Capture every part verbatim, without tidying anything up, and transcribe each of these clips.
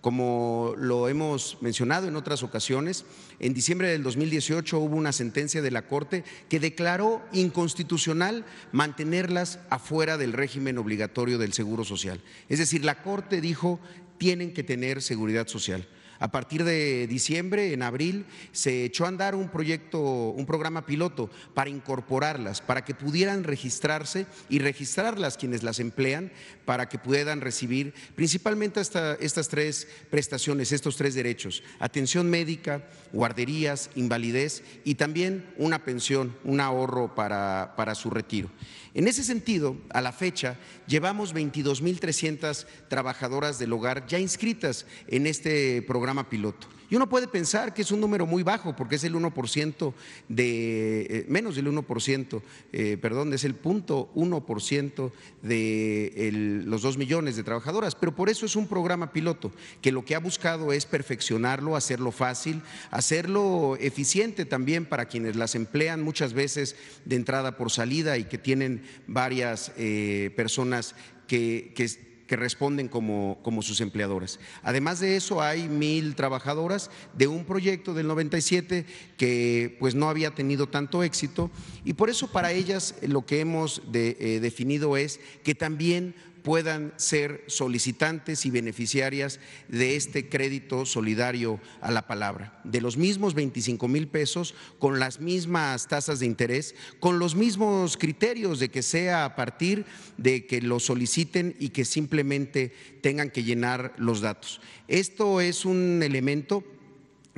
Como lo hemos mencionado en otras ocasiones, en diciembre del dos mil dieciocho hubo una sentencia de la Corte que declaró inconstitucional mantenerlas afuera del régimen obligatorio del Seguro Social. Es decir, la Corte dijo tienen que tener seguridad social. A partir de diciembre, en abril, se echó a andar un proyecto, un programa piloto para incorporarlas, para que pudieran registrarse y registrarlas quienes las emplean, para que puedan recibir principalmente hasta estas tres prestaciones, estos tres derechos: atención médica, guarderías, invalidez y también una pensión, un ahorro para, para su retiro. En ese sentido, a la fecha, llevamos veintidós mil trescientas trabajadoras del hogar ya inscritas en este programa piloto. Y uno puede pensar que es un número muy bajo porque es el uno por ciento de, menos del uno por ciento, eh, perdón, es el punto uno por ciento de el, los dos millones de trabajadoras, pero por eso es un programa piloto que lo que ha buscado es perfeccionarlo, hacerlo fácil, hacerlo eficiente también para quienes las emplean muchas veces de entrada por salida y que tienen varias eh, personas que, que que responden como, como sus empleadoras. Además de eso, hay mil trabajadoras de un proyecto del noventa y siete que pues no había tenido tanto éxito, y por eso para ellas lo que hemos de, eh, definido es que también puedan ser solicitantes y beneficiarias de este crédito solidario a la palabra, de los mismos veinticinco mil pesos, con las mismas tasas de interés, con los mismos criterios de que sea a partir de que lo soliciten y que simplemente tengan que llenar los datos. Esto es un elemento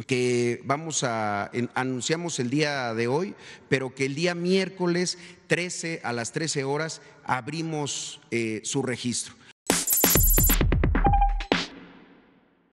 que vamos a anunciamos el día de hoy, pero que el día miércoles trece a las trece horas abrimos eh, su registro.